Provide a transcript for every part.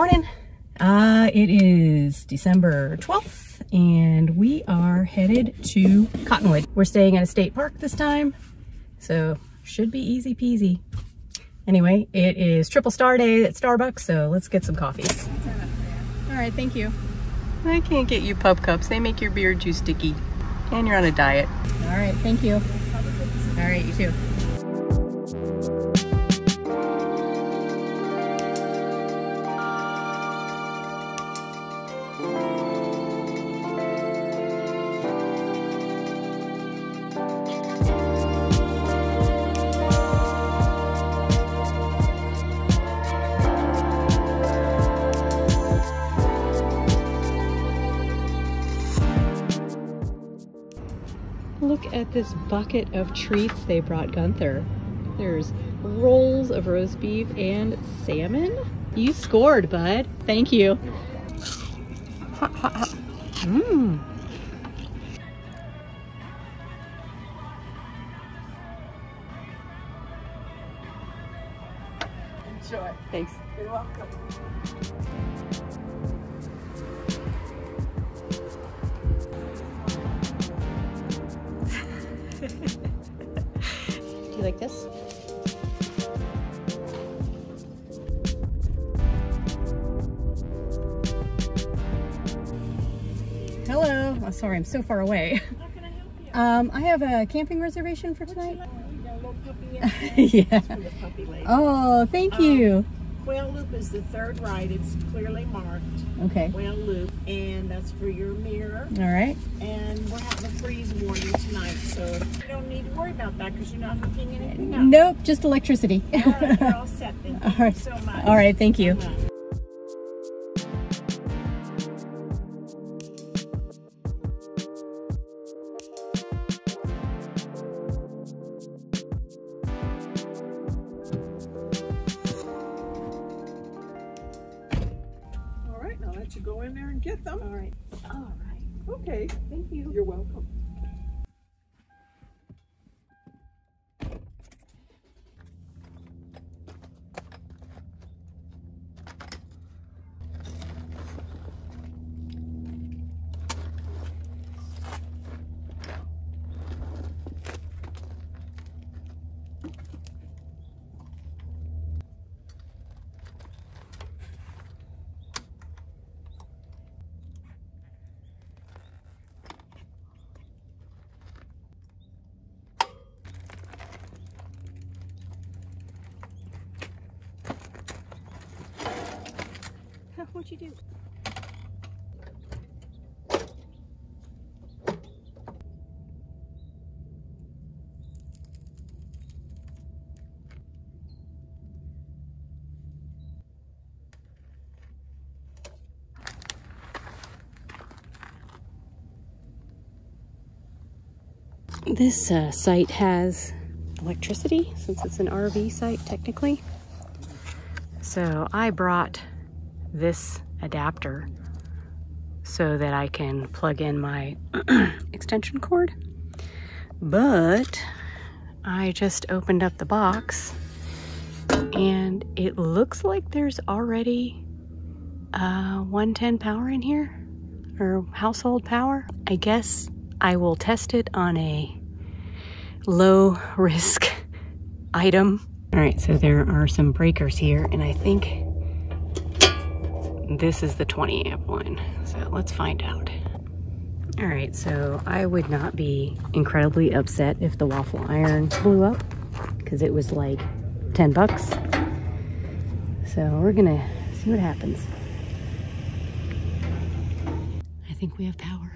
morning. It is December 12th and we are headed to Cottonwood. We're staying at a state park this time, so should be easy peasy. Anyway, it is triple star day at Starbucks, so let's get some coffee. All right, thank you. I can't get you pub cups. They make your beer too sticky. And you're on a diet. All right, thank you. All right, you too. Look at this bucket of treats they brought Gunther. There's rolls of roast beef and salmon. You scored, bud. Thank you. Hot, hot, hot. Mmm. Enjoy. Thanks. You're welcome. You like this? Hello. Oh, sorry, I'm so far away. How can I help you? I have a camping reservation for tonight. Yeah. Oh, thank you. Quail loop is the third right. It's clearly marked. Okay. Quail loop, and that's for your mirror. All right. And we're having a freeze warning tonight, so you don't need to worry about that because you're not hooking anything up. Nope, just electricity. All right, you're all set then. Thank you so much. All right, thank you. You go in there and get them. All right, okay, thank you. You're welcome. What'd you do? This site has electricity since it's an RV site technically. So I brought this adapter so that I can plug in my extension cord, but I just opened up the box and it looks like there's already 110 power in here, or household power. I guess I will test it on a low risk item. All right, so there are some breakers here and I think this is the 20 amp one, so let's find out. All right, so I would not be incredibly upset if the waffle iron blew up because it was like 10 bucks. So we're gonna see what happens. I think we have power.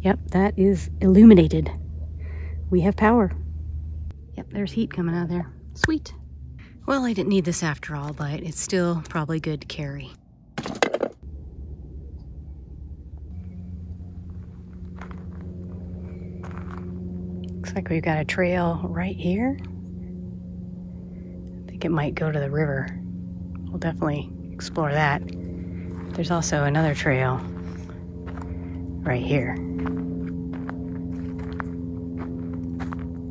Yep, that is illuminated. We have power. Yep, there's heat coming out of there. Sweet. Well, I didn't need this after all, but it's still probably good to carry. Looks like we've got a trail right here. I think it might go to the river. We'll definitely explore that. There's also another trail right here.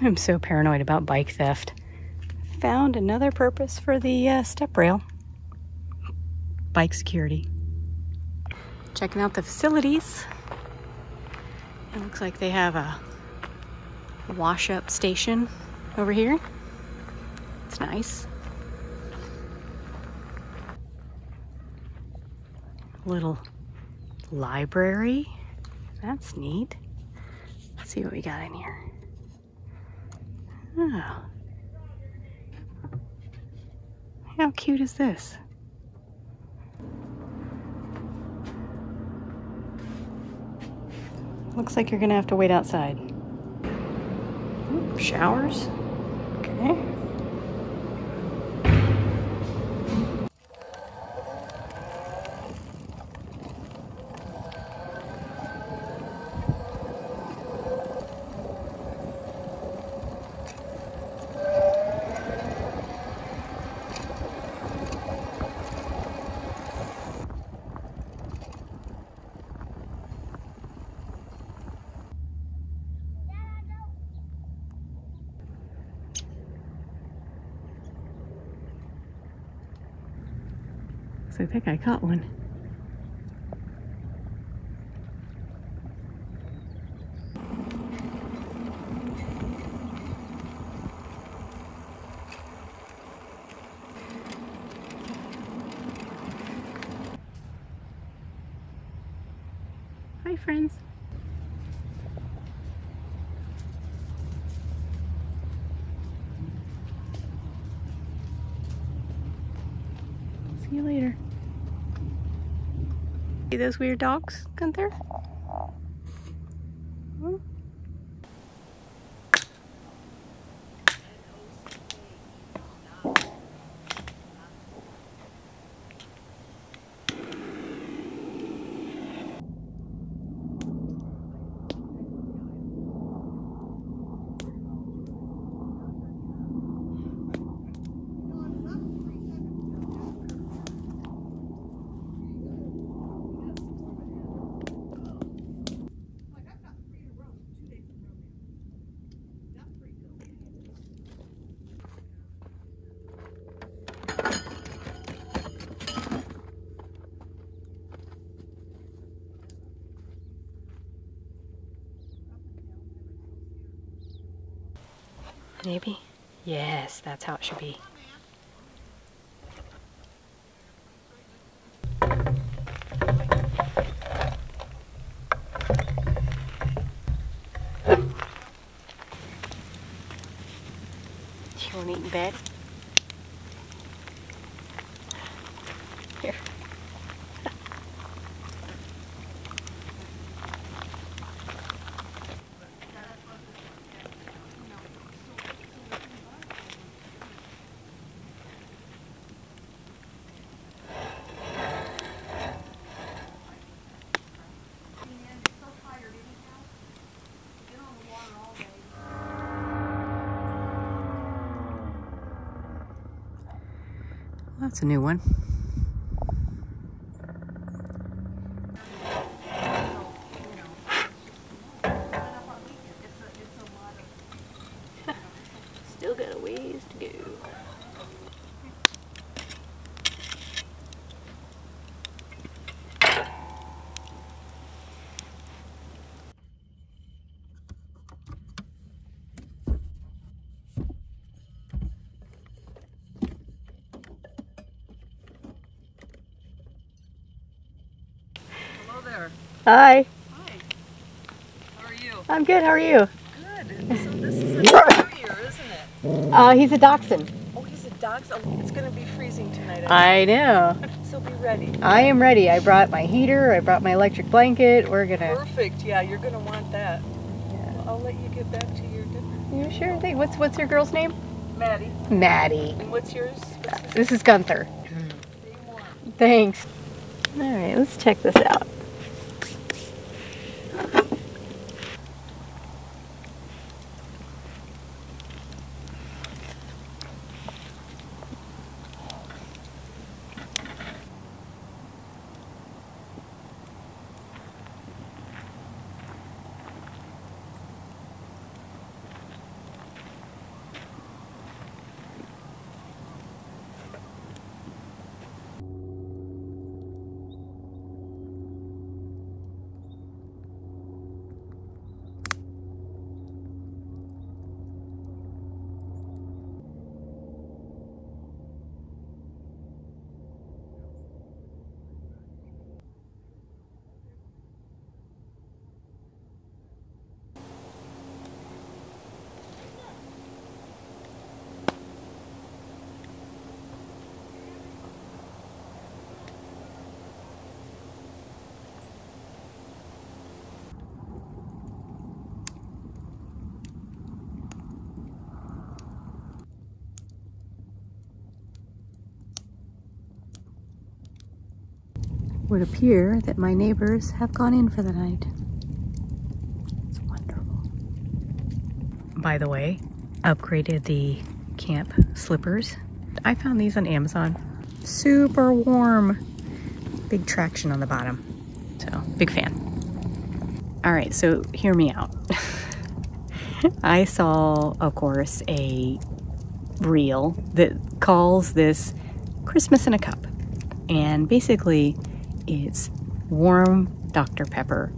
I'm so paranoid about bike theft. Found another purpose for the step rail. bike security. Checking out the facilities. It looks like they have a wash-up station over here. It's nice. Little library. That's neat. Let's see what we got in here. Oh. How cute is this? Looks like you're gonna have to wait outside. Ooh, showers. Okay. So I think I caught one. Hi, friends. See you later. See those weird dogs, Gunther? Hmm? Maybe? Yes, that's how it should be. You want to eat in bed? Here. That's a new one. Still got a ways to go. Hi. Hi. How are you? I'm good. How are you? Good. And so this is a terrier, isn't it? He's a dachshund. Oh, he's a dachshund. Oh, it's going to be freezing tonight. I know. So be ready. I am ready. I brought my heater. I brought my electric blanket. We're going to... Perfect. Yeah, you're going to want that. Yeah. Well, I'll let you get back to your dinner. You sure thing. What's your girl's name? Maddie. Maddie. And what's yours? This is Gunther. Day one. Thanks. All right, let's check this out. would appear that my neighbors have gone in for the night. It's wonderful. By the way, upgraded the camp slippers. I found these on Amazon. Super warm. Big traction on the bottom. So, big fan. All right, so hear me out. I saw, of course, a reel that calls this Christmas in a Cup. And basically, it's warm Dr. Pepper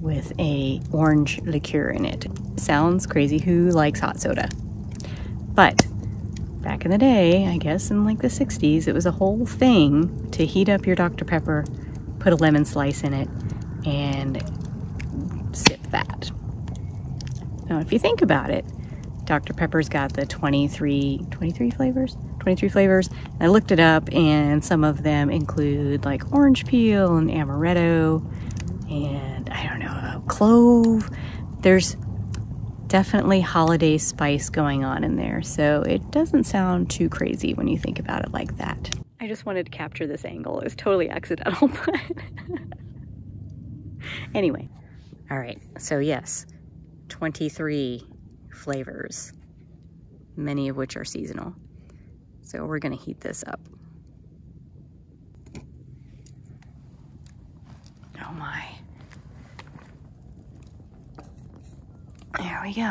with a orange liqueur in it. Sounds crazy, who likes hot soda? But back in the day, I guess in like the 60s, it was a whole thing to heat up your Dr. Pepper, put a lemon slice in it, and sip that. Now, if you think about it, Dr. Pepper's got the 23 flavors? 23 flavors. And I looked it up, and some of them include like orange peel and amaretto and I don't know, clove. There's definitely holiday spice going on in there, so it doesn't sound too crazy when you think about it like that. I just wanted to capture this angle. It was totally accidental, but anyway. All right, so yes, 23 flavors, many of which are seasonal. So we're gonna heat this up. Oh my. There we go.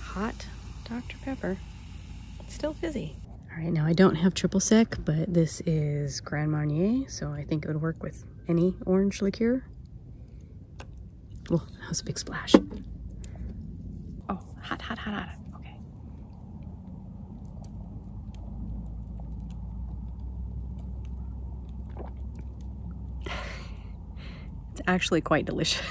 Hot Dr. Pepper. It's still fizzy. All right, now I don't have triple sec, but this is Grand Marnier, so I think it would work with any orange liqueur. Oh, that was a big splash. Oh, hot, hot, hot, hot. Okay. It's actually quite delicious.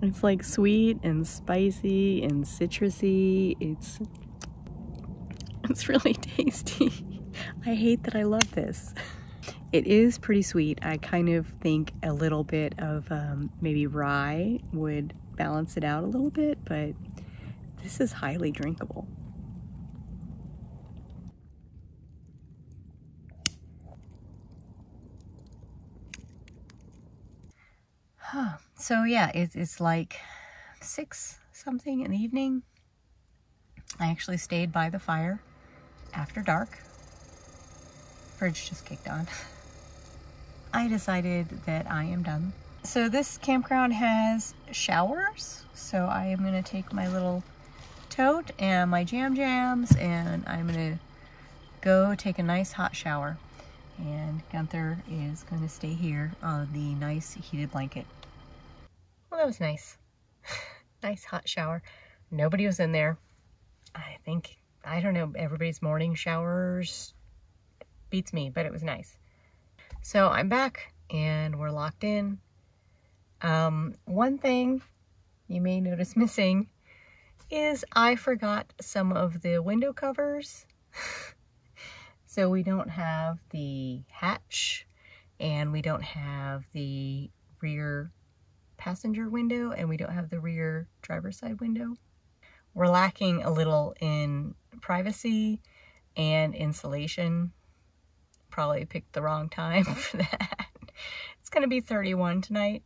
It's like sweet and spicy and citrusy. It's really tasty. I hate that I love this. It is pretty sweet. I kind of think a little bit of maybe rye would balance it out a little bit, but this is highly drinkable. Huh. So yeah, it's like 6 something in the evening. I actually stayed by the fire after dark. Fridge just kicked on. I decided that I am done. So this campground has showers, so I am gonna take my little tote and my jam jams and I'm gonna go take a nice hot shower. And Gunther is gonna stay here on the nice heated blanket. Well, that was nice. Nice hot shower. Nobody was in there. I think, I don't know, everybody's morning showers beats me, but it was nice. So I'm back and we're locked in. One thing you may notice missing is I forgot some of the window covers. So we don't have the hatch and we don't have the rear passenger window and we don't have the rear driver's side window. We're lacking a little in privacy and insulation. Probably picked the wrong time for that. It's gonna be 31 tonight.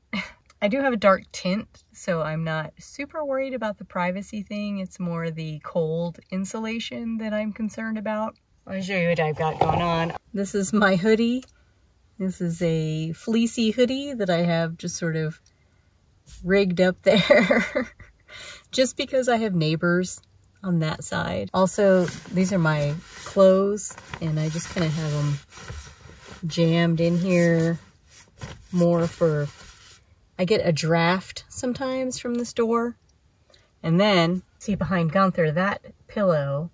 I do have a dark tint, so I'm not super worried about the privacy thing. It's more the cold insulation that I'm concerned about. I'll show you what I've got going on. This is my hoodie. This is a fleecy hoodie that I have just sort of rigged up there. Just because I have neighbors on that side. Also, these are my clothes and I just kind of have them jammed in here more for, I get a draft sometimes from the store. And then, see behind Gunther, that pillow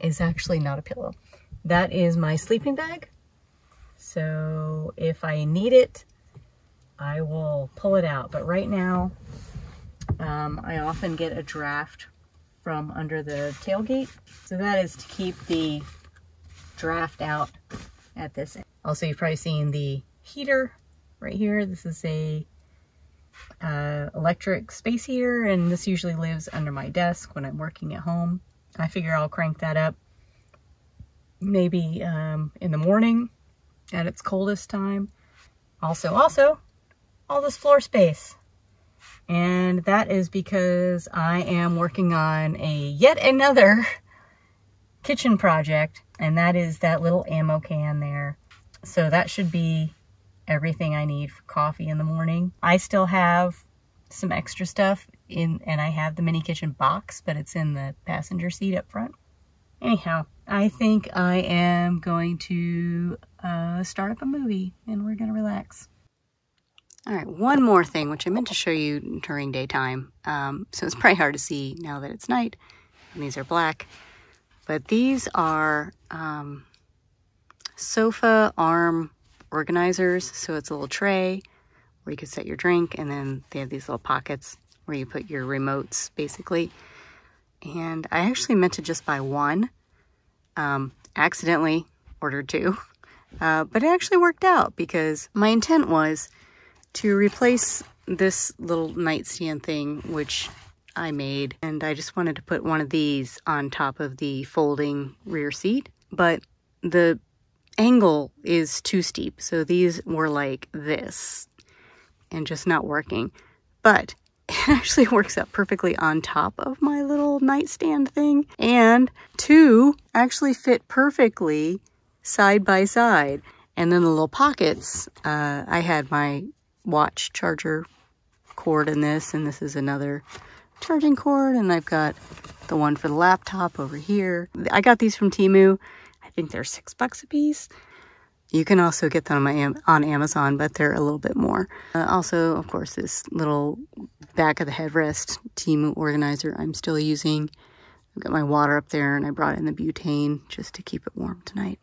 is actually not a pillow. That is my sleeping bag. So if I need it, I will pull it out. But right now, I often get a draft from under the tailgate. So that is to keep the draft out at this end. Also, you've probably seen the heater right here. This is a electric space heater, and this usually lives under my desk when I'm working at home. I figure I'll crank that up maybe in the morning at its coldest time. Also, all this floor space. And that is because I am working on a yet another kitchen project, and that is that little ammo can there. So that should be everything I need for coffee in the morning. I still have some extra stuff in, and I have the mini kitchen box, but it's in the passenger seat up front. Anyhow, I think I am going to start up a movie, and we're gonna relax. All right, one more thing, which I meant to show you during daytime. So it's probably hard to see now that it's night, and these are black. But these are sofa arm organizers. So it's a little tray where you can set your drink, and then they have these little pockets where you put your remotes, basically. And I actually meant to just buy one. Accidentally ordered two. But it actually worked out, because my intent was to replace this little nightstand thing, which I made, and I just wanted to put one of these on top of the folding rear seat, but the angle is too steep, so these were like this and just not working. But it actually works out perfectly on top of my little nightstand thing, and two actually fit perfectly side by side. And then the little pockets, I had my watch charger cord in this, and this is another charging cord, and I've got the one for the laptop over here. I got these from Temu. I think they're $6 a piece. You can also get them on Amazon, but they're a little bit more. Also, of course, this little back of the headrest Temu organizer I'm still using. I've got my water up there, and I brought in the butane just to keep it warm tonight.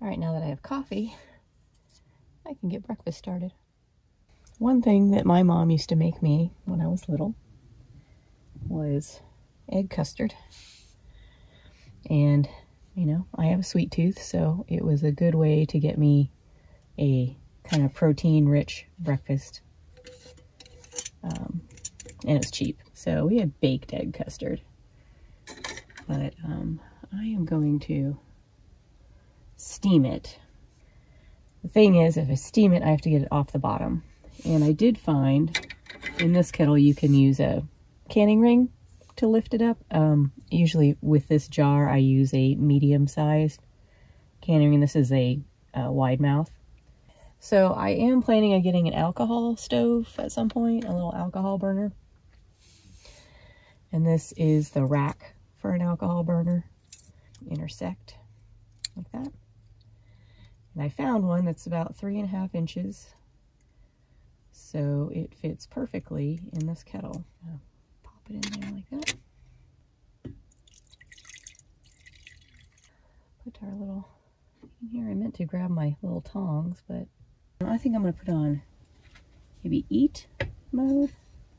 All right, now that I have coffee, I can get breakfast started. One thing that my mom used to make me when I was little was egg custard. And, you know, I have a sweet tooth, so it was a good way to get me a kind of protein-rich breakfast. And it was cheap, so we had baked egg custard. But I am going to steam it. The thing is, if I steam it, I have to get it off the bottom. And I did find in this kettle you can use a canning ring to lift it up. Usually with this jar I use a medium-sized canning ring. This is a wide mouth. So I am planning on getting an alcohol stove at some point, a little alcohol burner. And this is the rack for an alcohol burner. Intersect like that. And I found one that's about 3.5 inches. So it fits perfectly in this kettle. I'll pop it in there like that. Put our little in here. I meant to grab my little tongs, but I think I'm going to put on maybe eat mode.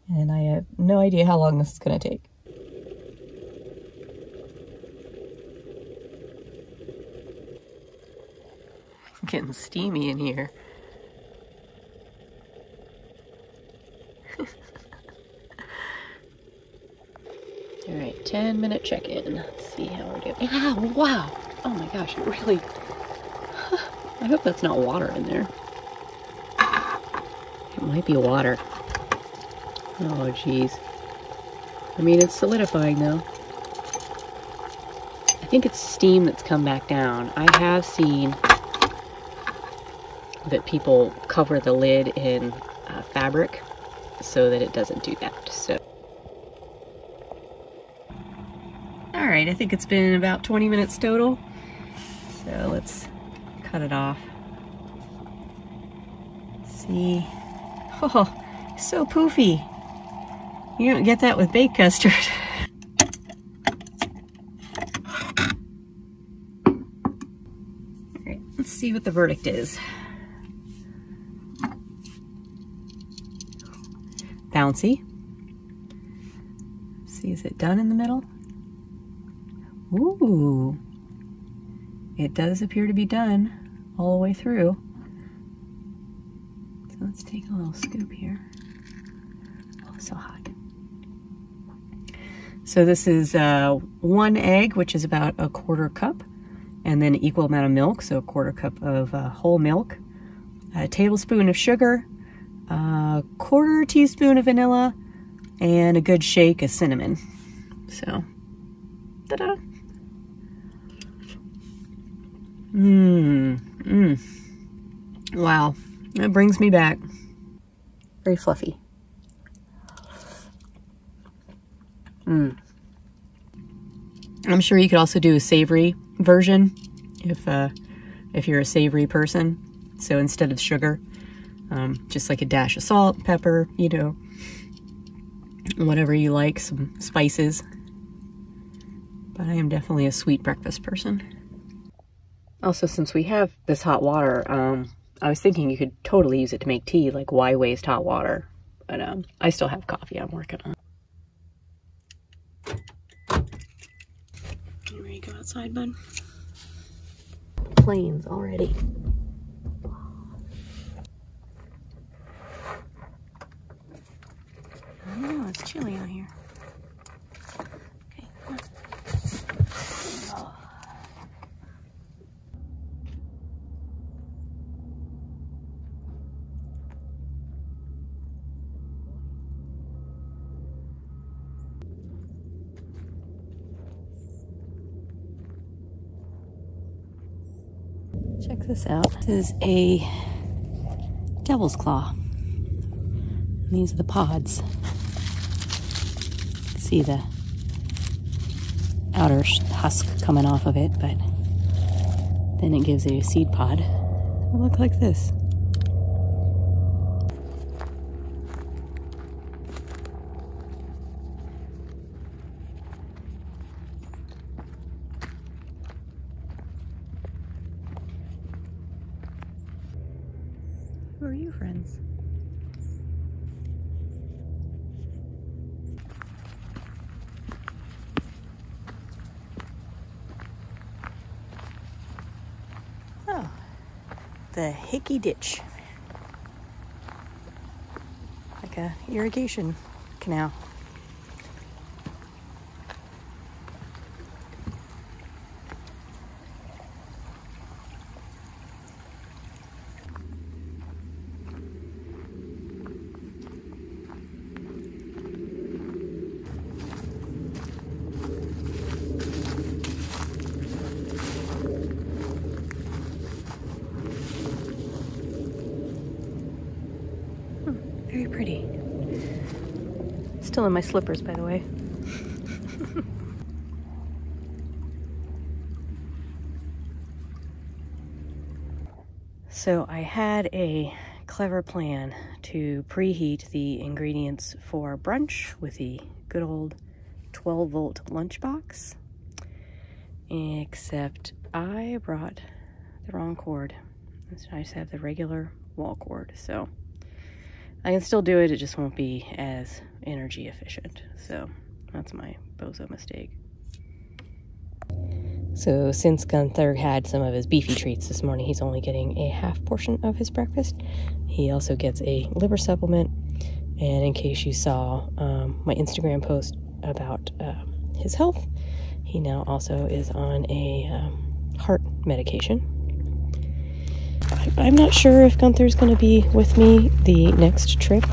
And I have no idea how long this is going to take. I'm getting steamy in here. All right, 10-minute check-in. Let's see how we're doing. Ah, wow! Oh my gosh, it really... I hope that's not water in there. It might be water. Oh, geez. I mean, it's solidifying, though. I think it's steam that's come back down. I have seen that people cover the lid in fabric so that it doesn't do that. So, all right, I think it's been about 20 minutes total. So let's cut it off. See? Oh, so poofy. You don't get that with baked custard. All right, let's see what the verdict is. Bouncy. Let's see, is it done in the middle? Ooh. It does appear to be done all the way through. So let's take a little scoop here. Oh, so hot. So this is one egg, which is about 1/4 cup, and then an equal amount of milk, so 1/4 cup of whole milk, a tablespoon of sugar, 1/4 teaspoon of vanilla, and a good shake of cinnamon. So, ta-da! Wow, that brings me back. Very fluffy. I'm sure you could also do a savory version if you're a savory person. So instead of sugar, just like a dash of salt, pepper, you know, whatever you like, some spices. But I am definitely a sweet breakfast person. Also, since we have this hot water, I was thinking you could totally use it to make tea. Like, why waste hot water? But I still have coffee I'm working on. You ready to go outside, bud? Planes already. Oh, it's chilly out here. Okay, come on. Oh. Check this out. This is a devil's claw. And these are the pods. See the outer husk coming off of it, but then it gives you a seed pod. It'll look like this. Who are you, friends? Oh, the Hickey Ditch. Like a irrigation canal. pretty. Still in my slippers, by the way. So I had a clever plan to preheat the ingredients for brunch with the good old 12-volt lunchbox, except I brought the wrong cord. So I just have the regular wall cord, so I can still do it, it just won't be as energy efficient. So that's my bozo mistake. So since Gunther had some of his beefy treats this morning, he's only getting a half portion of his breakfast. He also gets a liver supplement. And in case you saw my Instagram post about his health, he now also is on a heart medication. I'm not sure if Gunther's going to be with me the next trip.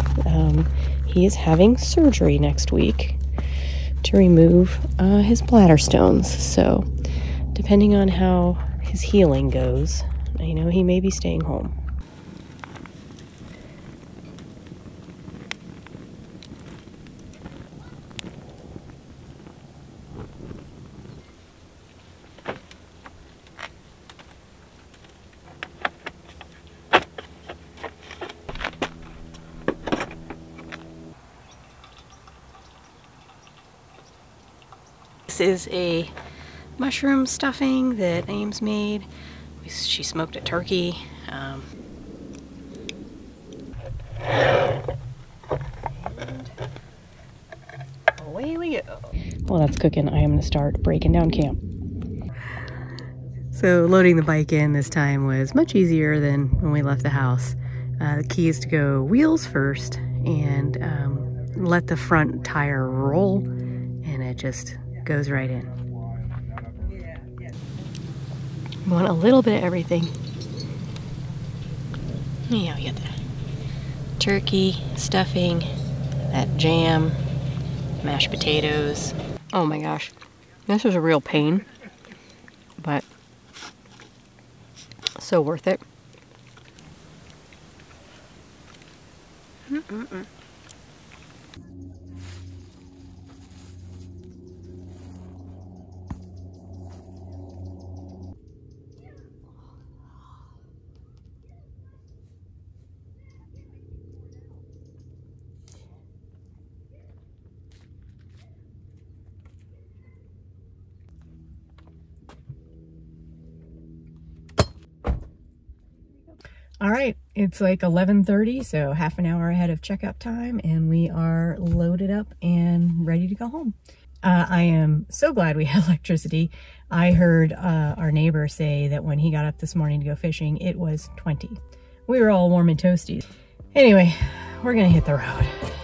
He is having surgery next week to remove his bladder stones. So depending on how his healing goes, you know, he may be staying home. This is a mushroom stuffing that Ames made. She smoked a turkey. And away we go. While that's cooking, I am going to start breaking down camp. So loading the bike in this time was much easier than when we left the house. The key is to go wheels first and let the front tire roll, and it just goes right in. You want a little bit of everything. You know, you get the turkey, stuffing, that jam, mashed potatoes. Oh my gosh, this was a real pain, but so worth it. Mm-mm-mm. All right, it's like 11:30, so half an hour ahead of checkout time, and we are loaded up and ready to go home. I am so glad we had electricity. I heard our neighbor say that when he got up this morning to go fishing, it was 20. We were all warm and toasty. Anyway, we're gonna hit the road.